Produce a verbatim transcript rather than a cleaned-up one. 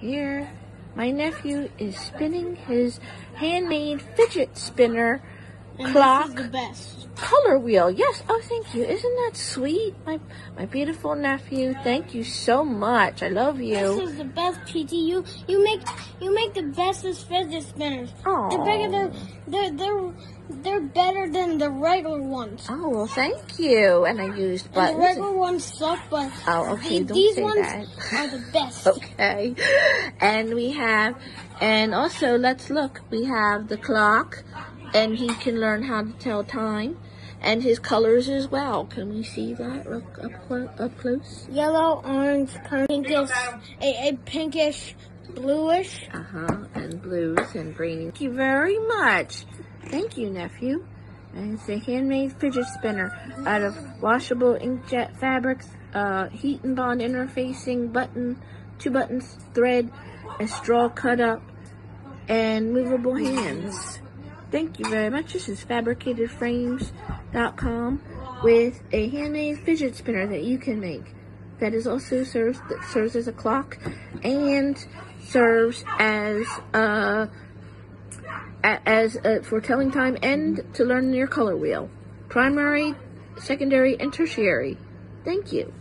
here, my nephew is spinning his handmade fidget spinner and clock. This is the best. Color wheel. Yes. Oh, thank you. Isn't that sweet? My my beautiful nephew. Thank you so much. I love you. This is the best, P T. You you make you make the bestest fidget spinners. Oh. They're bigger. They're they're they're they're better than the regular ones. Oh well, thank you. And I used buttons. And the regular ones suck, but oh, okay, hey, don't these say ones that. are the best. Okay. And we have, and also let's look. We have the clock. And he can learn how to tell time, and his colors as well. Can we see that? Look up close. Up close. Yellow, orange, pinkish, a, a pinkish, bluish. Uh huh. And blues and green. Thank you very much. Thank you, nephew. And it's a handmade fidget spinner out of washable inkjet fabrics, uh, heat and bond interfacing, button, two buttons, thread, a straw cut up, and movable hands. Thank you very much. This is fabricated frames dot com with a handmade fidget spinner that you can make. That is also serves that serves as a clock and serves as a, as a, for telling time and to learn your color wheel. Primary, secondary, and tertiary. Thank you.